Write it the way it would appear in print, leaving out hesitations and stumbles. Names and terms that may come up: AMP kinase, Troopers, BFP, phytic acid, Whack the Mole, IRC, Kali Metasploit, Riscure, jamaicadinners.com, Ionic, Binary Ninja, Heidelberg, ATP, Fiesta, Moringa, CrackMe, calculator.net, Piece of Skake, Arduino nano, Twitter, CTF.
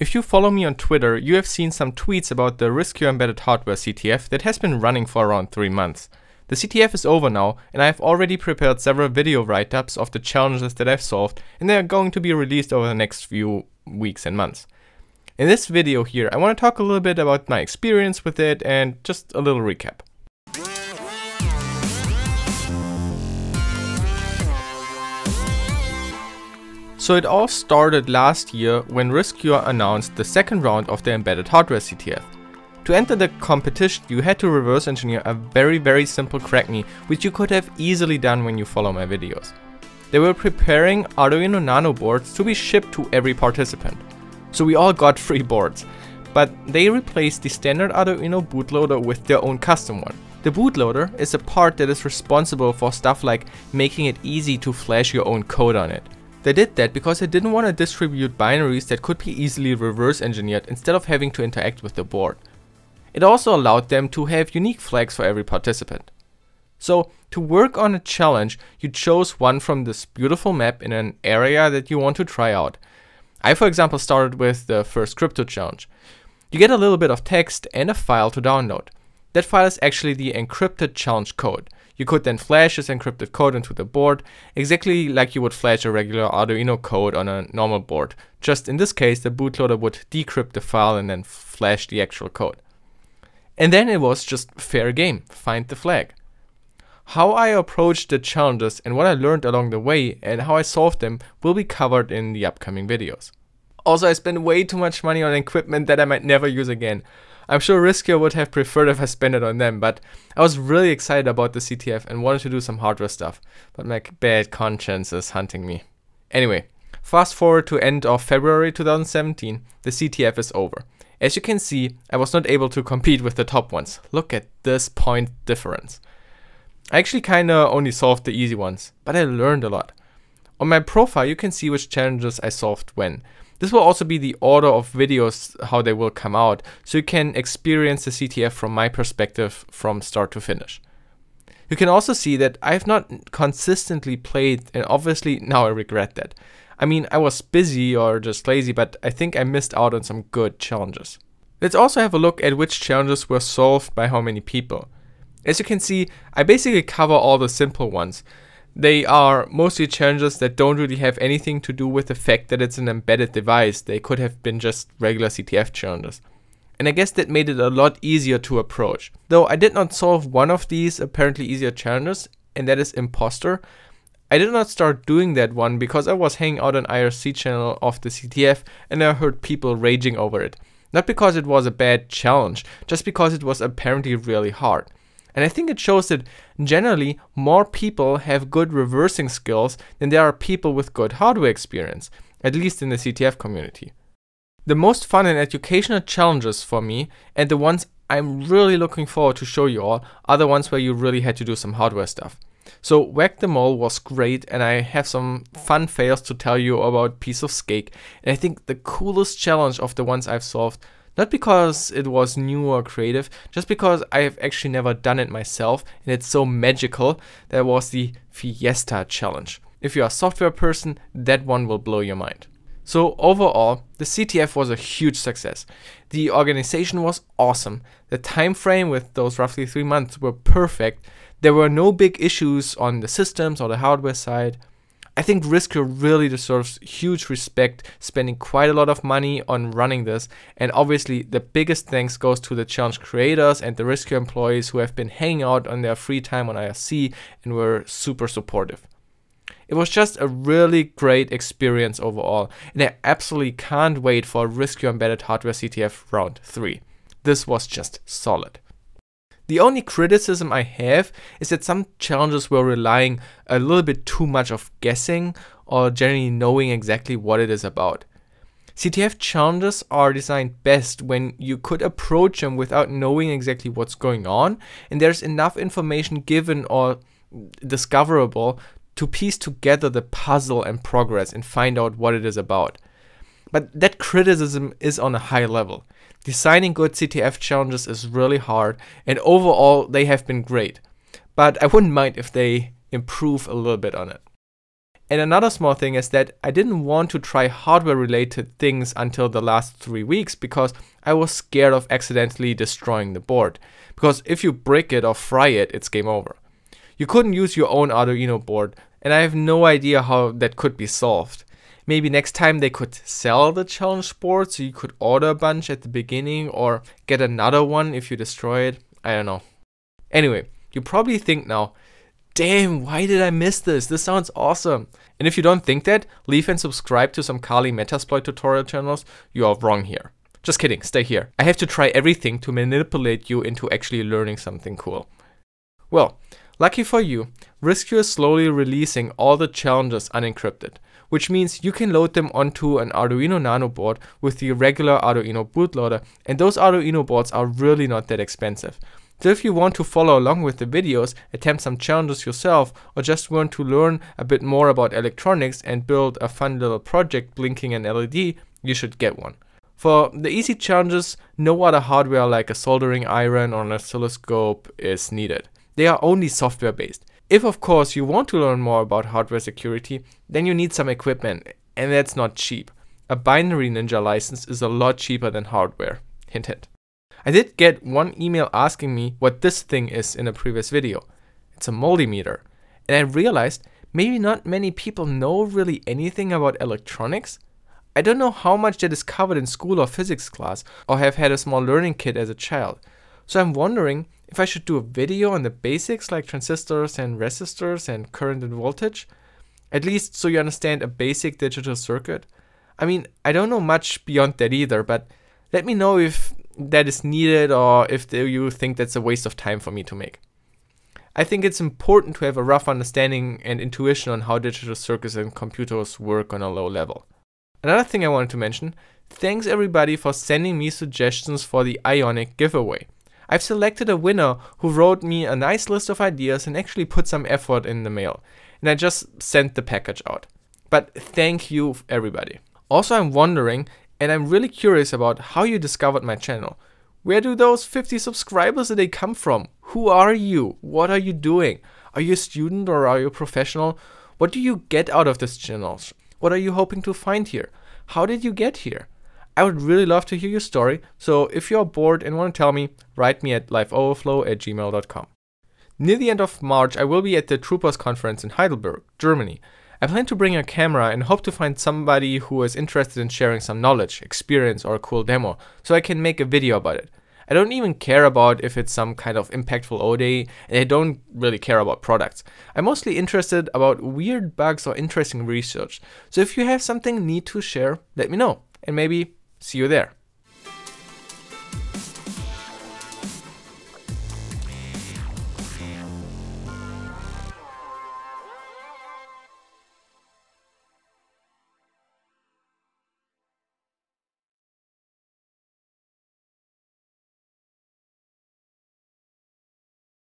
If you follow me on Twitter, you have seen some tweets about the Riscure embedded hardware CTF that has been running for around 3 months. The CTF is over now, and I have already prepared several video write-ups of the challenges that I've solved, and they are going to be released over the next few weeks and months. In this video here, I want to talk a little bit about my experience with it and just a little recap. So it all started last year when Riscure announced the second round of the embedded hardware CTF. To enter the competition, you had to reverse engineer a very simple CrackMe, which you could have easily done when you follow my videos. They were preparing Arduino nano boards to be shipped to every participant. So we all got free boards, but they replaced the standard Arduino bootloader with their own custom one. The bootloader is a part that is responsible for stuff like making it easy to flash your own code on it. They did that because they didn't want to distribute binaries that could be easily reverse engineered instead of having to interact with the board. It also allowed them to have unique flags for every participant. So to work on a challenge, you chose one from this beautiful map in an area that you want to try out. I, for example, started with the first crypto challenge. You get a little bit of text and a file to download. That file is actually the encrypted challenge code. You could then flash this encrypted code into the board, exactly like you would flash a regular Arduino code on a normal board. Just in this case, the bootloader would decrypt the file and then flash the actual code. And then it was just fair game, find the flag. How I approached the challenges and what I learned along the way and how I solved them will be covered in the upcoming videos. Also, I spent way too much money on equipment that I might never use again. I'm sure Riscure would have preferred if I spent it on them, but I was really excited about the CTF and wanted to do some hardware stuff, but my bad conscience is hunting me. Anyway, fast forward to end of February 2017, the CTF is over. As you can see, I was not able to compete with the top ones. Look at this point difference. I actually kinda only solved the easy ones, but I learned a lot. On my profile you can see which challenges I solved when. This will also be the order of videos how they will come out, so you can experience the CTF from my perspective from start to finish. You can also see that I have not consistently played, and obviously now I regret that. I mean, I was busy or just lazy, but I think I missed out on some good challenges. Let's also have a look at which challenges were solved by how many people. As you can see, I basically cover all the simple ones. They are mostly challenges that don't really have anything to do with the fact that it's an embedded device. They could have been just regular CTF challenges. And I guess that made it a lot easier to approach. Though I did not solve one of these apparently easier challenges, and that is Imposter. I did not start doing that one because I was hanging out on IRC channel of the CTF and I heard people raging over it. Not because it was a bad challenge, just because it was apparently really hard. And I think it shows that generally more people have good reversing skills than there are people with good hardware experience, at least in the CTF community. The most fun and educational challenges for me, and the ones I'm really looking forward to show you all, are the ones where you really had to do some hardware stuff. So Whack the Mole was great, and I have some fun fails to tell you about Piece of Skake, and I think the coolest challenge of the ones I've solved, not because it was new or creative, just because I have actually never done it myself and it's so magical, that was the Fiesta challenge. If you're a software person, that one will blow your mind. So overall, the CTF was a huge success. The organization was awesome. The time frame with those roughly 3 months were perfect. There were no big issues on the systems or the hardware side. I think Riscure really deserves huge respect, spending quite a lot of money on running this, and obviously the biggest thanks goes to the challenge creators and the Riscure employees who have been hanging out on their free time on IRC and were super supportive. It was just a really great experience overall, and I absolutely can't wait for Riscure Embedded Hardware CTF Round 3. This was just solid. The only criticism I have is that some challenges were relying a little bit too much of guessing or generally knowing exactly what it is about. CTF challenges are designed best when you could approach them without knowing exactly what's going on, and there's enough information given or discoverable to piece together the puzzle and progress and find out what it is about. But that criticism is on a high level. Designing good CTF challenges is really hard, and overall they have been great, but I wouldn't mind if they improve a little bit on it. And another small thing is that I didn't want to try hardware related things until the last 3 weeks because I was scared of accidentally destroying the board. Because if you brick it or fry it, it's game over. You couldn't use your own Arduino board, and I have no idea how that could be solved. Maybe next time they could sell the challenge board so you could order a bunch at the beginning or get another one if you destroy it. I don't know. Anyway, you probably think now, damn, why did I miss this? This sounds awesome. And if you don't think that, leave and subscribe to some Kali Metasploit tutorial channels, you are wrong here. Just kidding, stay here. I have to try everything to manipulate you into actually learning something cool. Well, lucky for you, Riscure is slowly releasing all the challenges unencrypted, which means you can load them onto an Arduino nano board with the regular Arduino bootloader, and those Arduino boards are really not that expensive. So if you want to follow along with the videos, attempt some challenges yourself, or just want to learn a bit more about electronics and build a fun little project blinking an LED, you should get one. For the easy challenges, no other hardware like a soldering iron or an oscilloscope is needed. They are only software based. If of course you want to learn more about hardware security, then you need some equipment, and that's not cheap. A Binary Ninja license is a lot cheaper than hardware. Hint hint. I did get one email asking me what this thing is in a previous video. It's a multimeter. And I realized maybe not many people know really anything about electronics. I don't know how much that is covered in school or physics class or have had a small learning kit as a child. So I'm wondering if I should do a video on the basics like transistors and resistors and current and voltage, at least so you understand a basic digital circuit. I mean, I don't know much beyond that either, but let me know if that is needed or if you think that's a waste of time for me to make. I think it's important to have a rough understanding and intuition on how digital circuits and computers work on a low level. Another thing I wanted to mention, thanks everybody for sending me suggestions for the Ionic giveaway. I've selected a winner who wrote me a nice list of ideas and actually put some effort in the mail, and I just sent the package out. But thank you everybody. Also, I'm wondering, and I'm really curious about how you discovered my channel. Where do those 50 subscribers that they come from? Who are you? What are you doing? Are you a student or are you a professional? What do you get out of this channel? What are you hoping to find here? How did you get here? I would really love to hear your story, so if you're bored and want to tell me, write me at lifeoverflow@gmail.com. Near the end of March, I will be at the Troopers conference in Heidelberg, Germany. I plan to bring a camera and hope to find somebody who is interested in sharing some knowledge, experience or a cool demo, so I can make a video about it. I don't even care about if it's some kind of impactful ODA, and I don't really care about products. I'm mostly interested about weird bugs or interesting research, so if you have something neat to share, let me know, and maybe see you there.